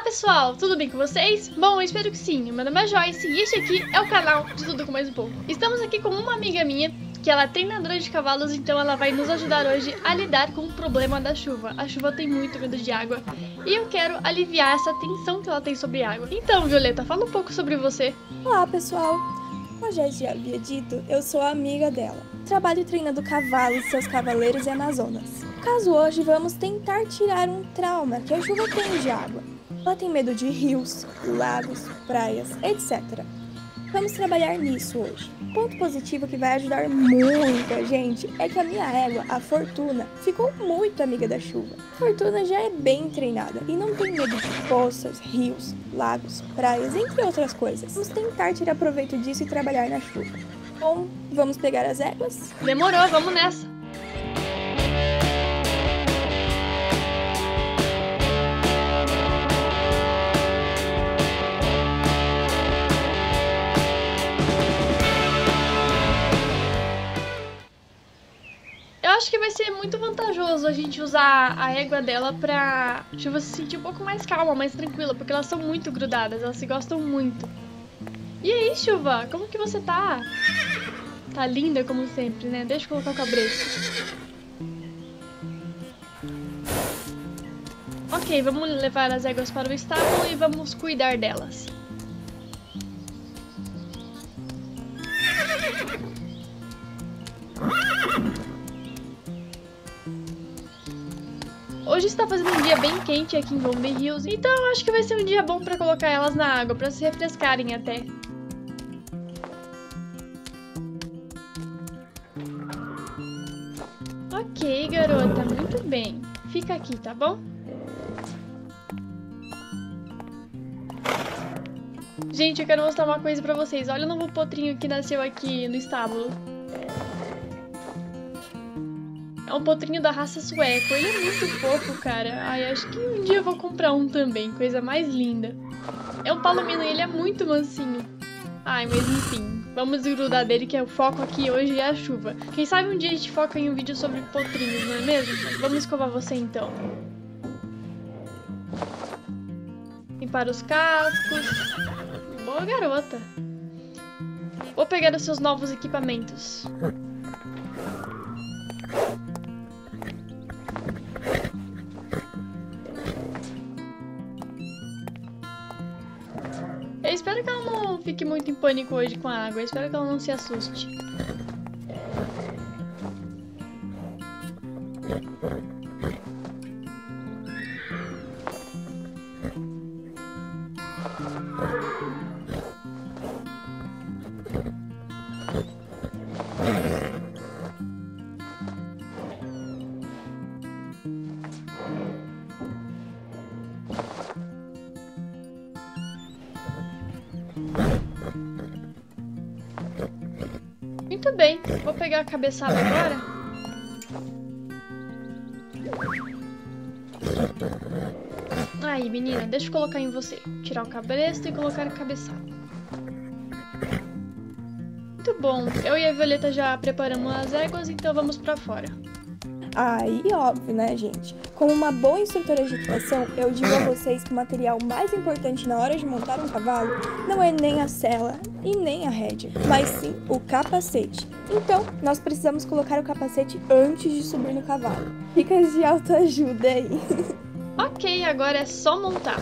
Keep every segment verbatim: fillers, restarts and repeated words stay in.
Olá pessoal, tudo bem com vocês? Bom, eu espero que sim. Meu nome é Joyce e este aqui é o canal de Tudo com Mais Um Pouco. Estamos aqui com uma amiga minha que ela é treinadora de cavalos, então ela vai nos ajudar hoje a lidar com o problema da chuva. A chuva tem muito medo de água e eu quero aliviar essa tensão que ela tem sobre água. Então, Violeta, fala um pouco sobre você. Olá pessoal, como já havia dito, eu sou amiga dela. Trabalho treinando cavalos, seus cavaleiros e amazonas. No caso hoje, vamos tentar tirar um trauma que a chuva tem de água. Ela tem medo de rios, lagos, praias, etcétera. Vamos trabalhar nisso hoje. Um ponto positivo que vai ajudar muita gente é que a minha égua, a Fortuna, ficou muito amiga da chuva. A Fortuna já é bem treinada e não tem medo de poças, rios, lagos, praias, entre outras coisas. Vamos tentar tirar proveito disso e trabalhar na chuva. Bom, vamos pegar as éguas? Demorou, vamos nessa! Acho que vai ser muito vantajoso a gente usar a égua dela pra Chuva se sentir um pouco mais calma, mais tranquila, porque elas são muito grudadas, elas se gostam muito. E aí, Chuva, como que você tá? Tá linda como sempre, né? Deixa eu colocar o cabresto. Ok, vamos levar as éguas para o estábulo e vamos cuidar delas. Hoje está fazendo um dia bem quente aqui em Bomber Hills, então acho que vai ser um dia bom para colocar elas na água, para se refrescarem até. Ok, garota, muito bem. Fica aqui, tá bom? Gente, eu quero mostrar uma coisa para vocês. Olha o novo potrinho que nasceu aqui no estábulo. É um potrinho da raça sueca. Ele é muito fofo, cara. Ai, acho que um dia eu vou comprar um também. Coisa mais linda. É um palomino e ele é muito mansinho. Ai, mas enfim. Vamos desgrudar dele, que é o foco aqui hoje é a chuva. Quem sabe um dia a gente foca em um vídeo sobre potrinhos, não é mesmo? Vamos escovar você então. Limpar os cascos. Boa garota. Vou pegar os seus novos equipamentos. Eu espero que ela não fique muito em pânico hoje com a água, eu espero que ela não se assuste. Muito bem, vou pegar a cabeçada agora. Aí, menina, deixa eu colocar em você. Tirar o cabresto e colocar a cabeçada. Muito bom, eu e a Violeta já preparamos as éguas, então vamos pra fora. Aí, óbvio, né, gente? Como uma boa instrutora de equitação, eu digo a vocês que o material mais importante na hora de montar um cavalo não é nem a sela e nem a rédea, mas sim o capacete. Então, nós precisamos colocar o capacete antes de subir no cavalo. Dicas de autoajuda aí. Ok, agora é só montar.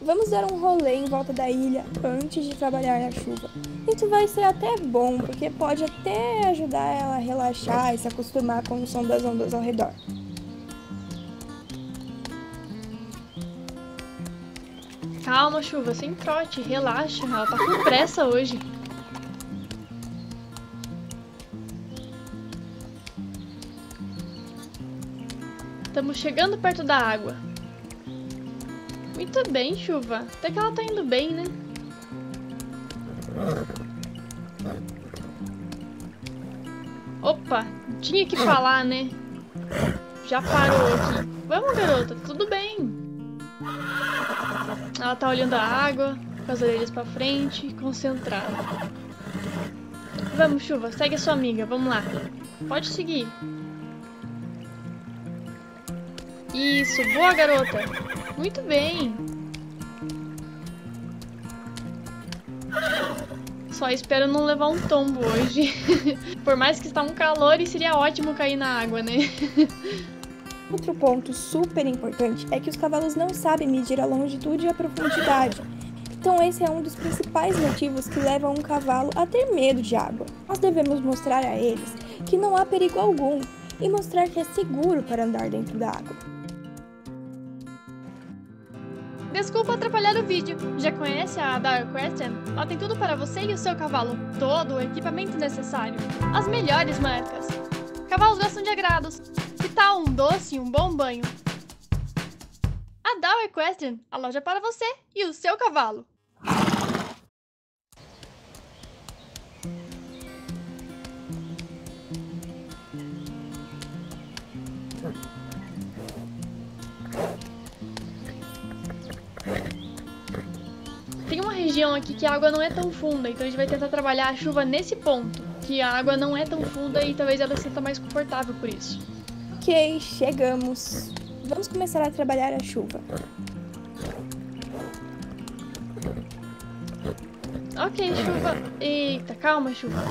Vamos dar um rolê em volta da ilha antes de trabalhar na chuva. Isso vai ser até bom, porque pode até ajudar ela a relaxar e se acostumar com o som das ondas ao redor. Calma, Chuva, sem trote, relaxa, ela tá com pressa hoje. Estamos chegando perto da água. Muito bem, Chuva. Até que ela tá indo bem, né? Opa, tinha que falar, né? Já parou aqui. Vamos, garota, tudo bem. Ela tá olhando a água, com as orelhas pra frente, concentrada. Vamos, Chuva, segue a sua amiga, vamos lá. Pode seguir. Isso, boa garota. Muito bem. Só espero não levar um tombo hoje. Por mais que está um calor e seria ótimo cair na água, né? Outro ponto super importante é que os cavalos não sabem medir a longitude e a profundidade. Então esse é um dos principais motivos que levam um cavalo a ter medo de água. Nós devemos mostrar a eles que não há perigo algum e mostrar que é seguro para andar dentro da água. Desculpa atrapalhar o vídeo. Já conhece a Dale Equestrian? Lá tem tudo para você e o seu cavalo, todo o equipamento necessário, as melhores marcas. Cavalos gostam de agrados. Que tal um doce e um bom banho? A Dale Equestrian, a loja para você e o seu cavalo. Tem uma região aqui que a água não é tão funda, então a gente vai tentar trabalhar a chuva nesse ponto, que a água não é tão funda e talvez ela se sinta mais confortável por isso. Ok, chegamos. Vamos começar a trabalhar a chuva. Ok, chuva. Eita, calma, chuva.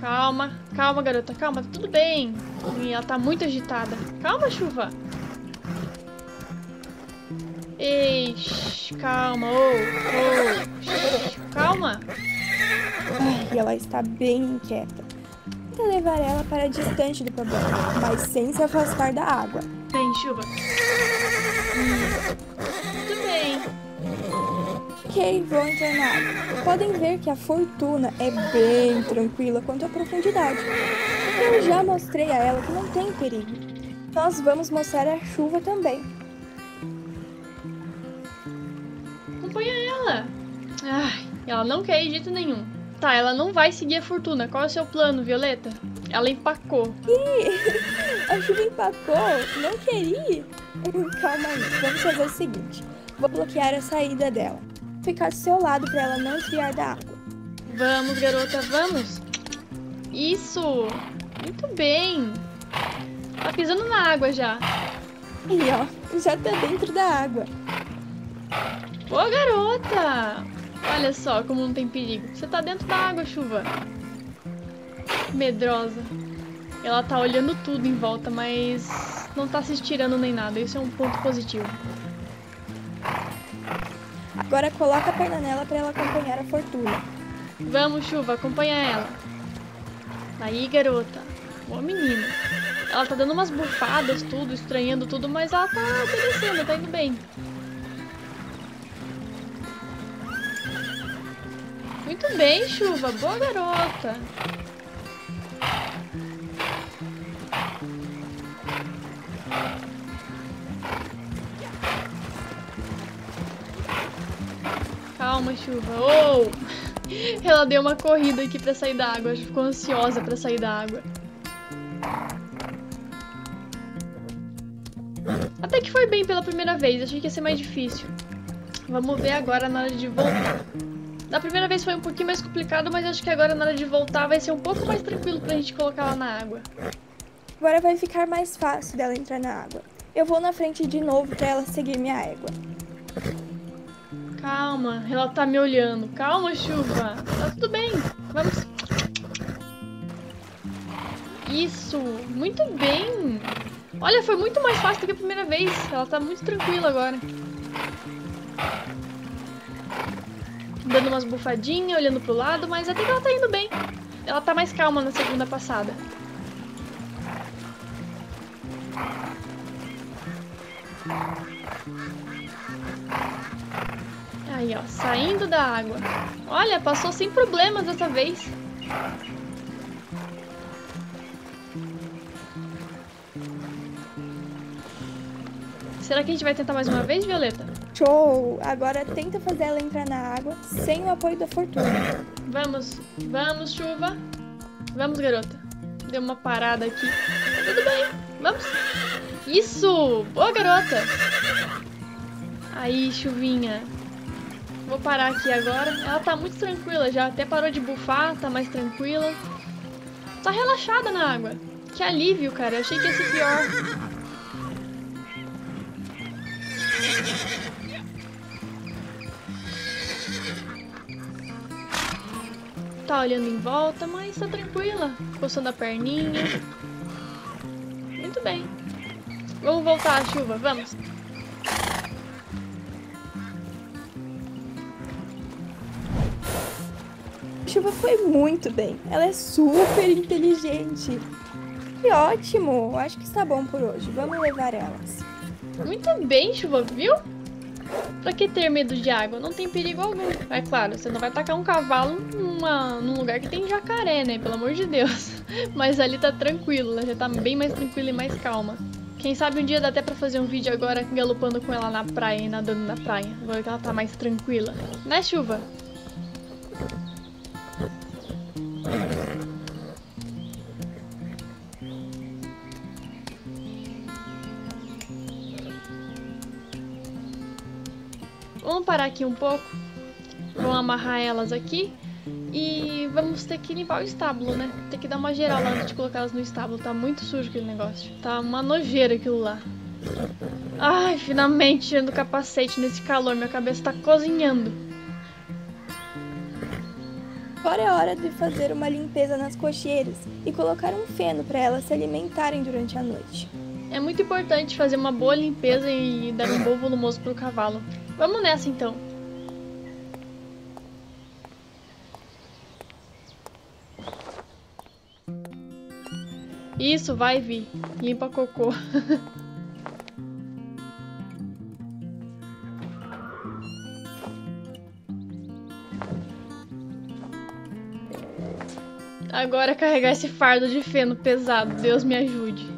Calma, calma, garota, calma, tudo bem. E ela tá muito agitada. Calma, chuva. Ei, shh, calma, oh, oh, shh, calma. Ai, ela está bem inquieta. Tenta levar ela para distante do problema, mas sem se afastar da água. Bem, chuva. Muito bem. Ok, vou entrar na água. Podem ver que a Fortuna é bem tranquila quanto à profundidade. Eu já mostrei a ela que não tem perigo. Nós vamos mostrar a chuva também. Acompanha ela. Ai, ela não quer ir de jeito nenhum. Tá, ela não vai seguir a Fortuna. Qual é o seu plano, Violeta? Ela empacou. Ih, a chuva empacou. Não queria. Calma aí, vamos fazer o seguinte. Vou bloquear a saída dela. Ficar do seu lado para ela não desviar da água. Vamos, garota, vamos! Isso! Muito bem! Tá pisando na água já. E ó, já tá dentro da água. Ô, garota! Olha só como não tem perigo. Você tá dentro da água, chuva. Medrosa. Ela tá olhando tudo em volta, mas não tá se estirando nem nada. Isso é um ponto positivo. Agora coloca a perna nela para ela acompanhar a Fortuna. Vamos, chuva, acompanha ela. Aí, garota. Boa menina. Ela tá dando umas bufadas, tudo, estranhando tudo, mas ela tá obedecendo, tá indo bem. Muito bem, chuva. Boa garota. Calma, chuva. Oh! Ela deu uma corrida aqui pra sair da água. Ela ficou ansiosa pra sair da água. Até que foi bem pela primeira vez. Achei que ia ser mais difícil. Vamos ver agora na hora de voltar. Na primeira vez foi um pouquinho mais complicado, mas acho que agora na hora de voltar vai ser um pouco mais tranquilo pra gente colocar ela na água. Agora vai ficar mais fácil dela entrar na água. Eu vou na frente de novo pra ela seguir minha égua. Calma, ela tá me olhando. Calma, chuva. Tá tudo bem. Vamos. Isso. Muito bem. Olha, foi muito mais fácil do que a primeira vez. Ela tá muito tranquila agora. Dando umas bufadinhas, olhando pro lado, mas até que ela tá indo bem. Ela tá mais calma na segunda passada. Aí, ó, saindo da água. Olha, passou sem problemas dessa vez. Será que a gente vai tentar mais uma vez, Violeta? Show! Agora tenta fazer ela entrar na água sem o apoio da Fortuna. Vamos, vamos, chuva. Vamos, garota. Deu uma parada aqui. Tudo bem, vamos. Isso! Boa, garota! Aí, chuvinha. Vou parar aqui agora. Ela tá muito tranquila já. Até parou de bufar, tá mais tranquila. Tá relaxada na água. Que alívio, cara. Eu achei que ia ser pior. Tá olhando em volta, mas tá tranquila. Coçando a perninha. Muito bem. Vamos voltar à chuva, vamos. A Chuva foi muito bem, ela é super inteligente. Que ótimo, acho que está bom por hoje, vamos levar elas. Muito bem, Chuva, viu? Pra que ter medo de água? Não tem perigo algum. É claro, você não vai tacar um cavalo numa, num lugar que tem jacaré, né? Pelo amor de Deus. Mas ali tá tranquilo, ela já tá bem mais tranquila e mais calma. Quem sabe um dia dá até pra fazer um vídeo agora galopando com ela na praia e nadando na praia. Agora que ela tá mais tranquila. Né, Chuva? Vamos parar aqui um pouco, vamos amarrar elas aqui e vamos ter que limpar o estábulo, né? Tem que dar uma geral lá antes de colocar elas no estábulo, tá muito sujo aquele negócio, tá uma nojeira aquilo lá. Ai, finalmente tirando o capacete nesse calor, minha cabeça tá cozinhando. Agora é hora de fazer uma limpeza nas cocheiras e colocar um feno para elas se alimentarem durante a noite. É muito importante fazer uma boa limpeza e dar um bom volumoso pro cavalo. Vamos nessa então. Isso, vai Vi. Limpa cocô. Agora carregar esse fardo de feno pesado. Deus me ajude.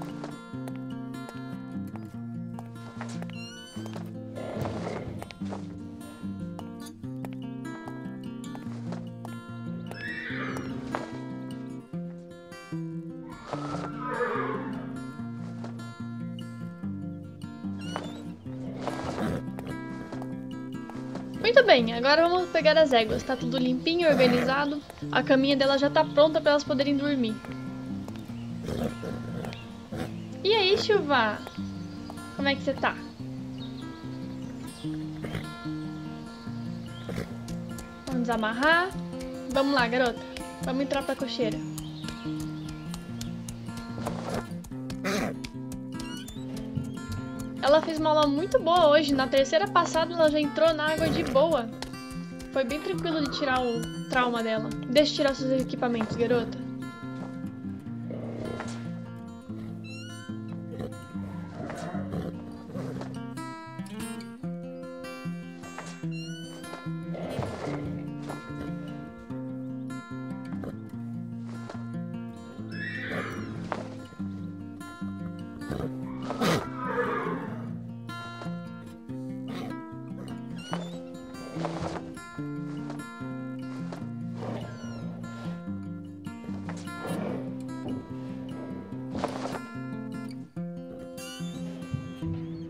Muito bem, agora vamos pegar as éguas, tá tudo limpinho, organizado, a caminha dela já tá pronta para elas poderem dormir. E aí, Chuva? Como é que você tá? Vamos desamarrar. Vamos lá, garota. Vamos entrar pra cocheira. Ela fez uma aula muito boa hoje, na terceira passada ela já entrou na água de boa. Foi bem tranquilo de tirar o trauma dela. Deixa eu tirar seus equipamentos, garota.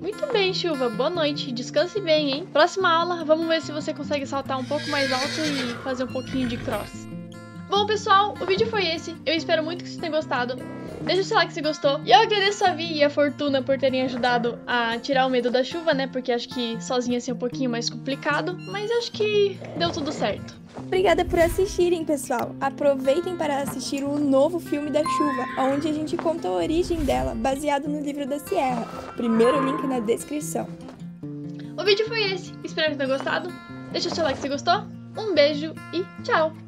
Muito bem, Chuva. Boa noite. Descanse bem, hein? Próxima aula, vamos ver se você consegue saltar um pouco mais alto e fazer um pouquinho de cross. Bom, pessoal, o vídeo foi esse. Eu espero muito que vocês tenham gostado. Deixa o seu like se gostou. E eu agradeço a Vi e a Fortuna por terem ajudado a tirar o medo da chuva, né? Porque acho que sozinha ia ser um pouquinho mais complicado. Mas acho que deu tudo certo. Obrigada por assistirem, pessoal. Aproveitem para assistir o novo filme da Chuva, onde a gente conta a origem dela, baseado no livro da Sierra. Primeiro link na descrição. O vídeo foi esse. Espero que tenham gostado. Deixa o seu like se gostou. Um beijo e tchau!